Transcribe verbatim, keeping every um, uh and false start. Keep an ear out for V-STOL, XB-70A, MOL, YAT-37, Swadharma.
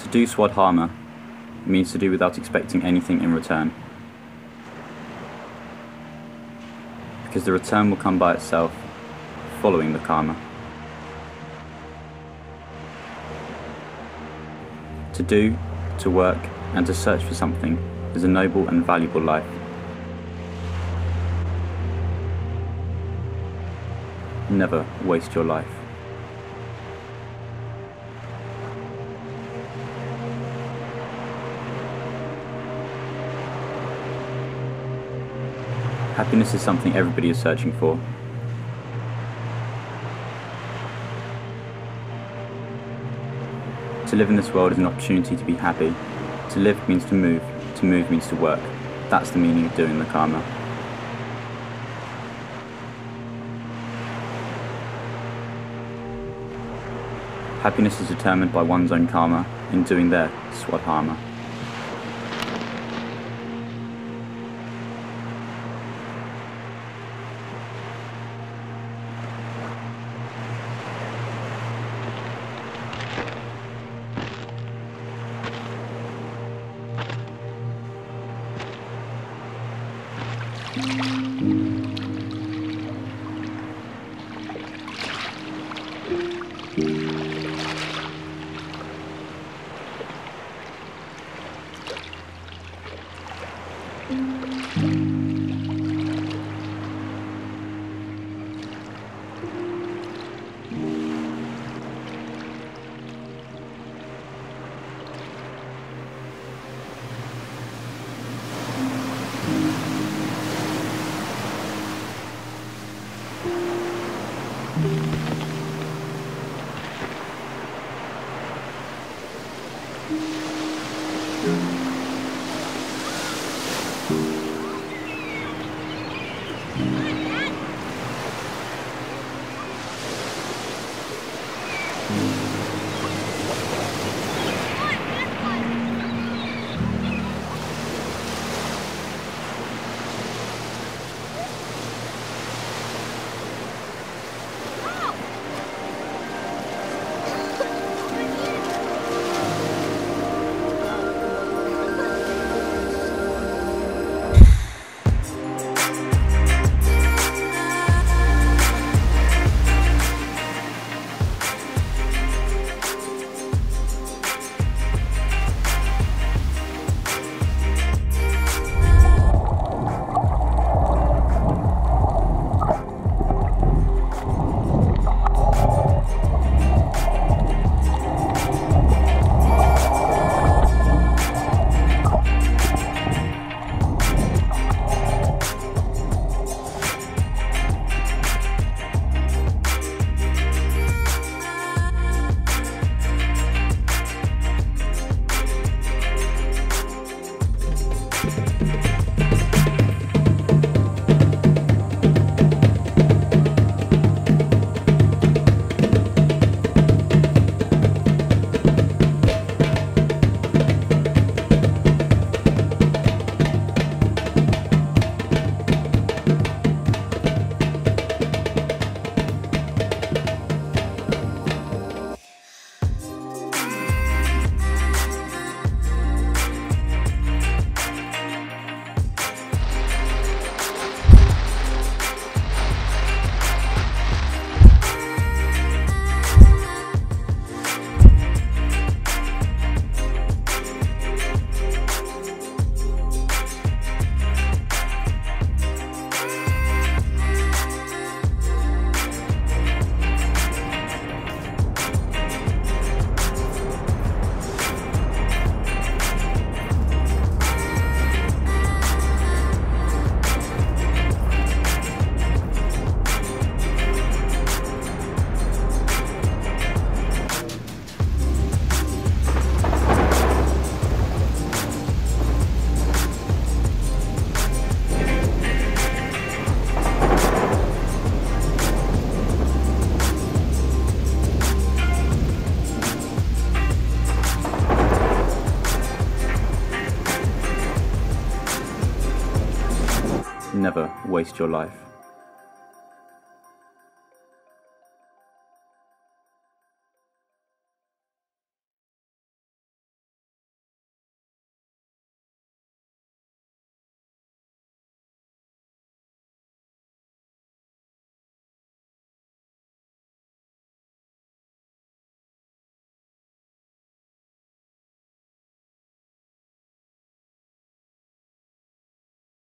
To do Swadharma means to do without expecting anything in return, because the return will come by itself following the karma. To do, to work, and to search for something is a noble and valuable life. Never waste your life. Happiness is something everybody is searching for. To live in this world is an opportunity to be happy. To live means to move. To move means to work. That's the meaning of doing the karma. Happiness is determined by one's own karma in doing their Swadharma. Never waste your life.